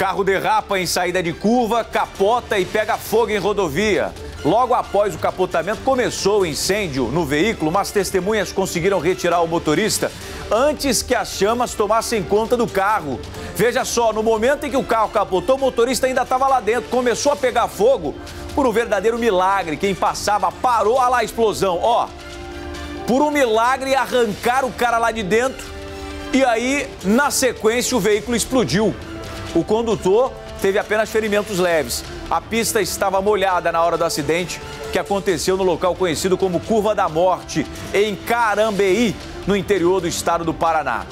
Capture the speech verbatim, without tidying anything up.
Carro derrapa em saída de curva, capota e pega fogo em rodovia. Logo após o capotamento, começou o incêndio no veículo, mas testemunhas conseguiram retirar o motorista antes que as chamas tomassem conta do carro. Veja só, no momento em que o carro capotou, o motorista ainda estava lá dentro, começou a pegar fogo. Por um verdadeiro milagre, quem passava parou, olha lá a explosão, ó. Por um milagre, arrancaram o cara lá de dentro e aí, na sequência, o veículo explodiu. O condutor teve apenas ferimentos leves. A pista estava molhada na hora do acidente, que aconteceu no local conhecido como Curva da Morte, em Carambeí, no interior do estado do Paraná.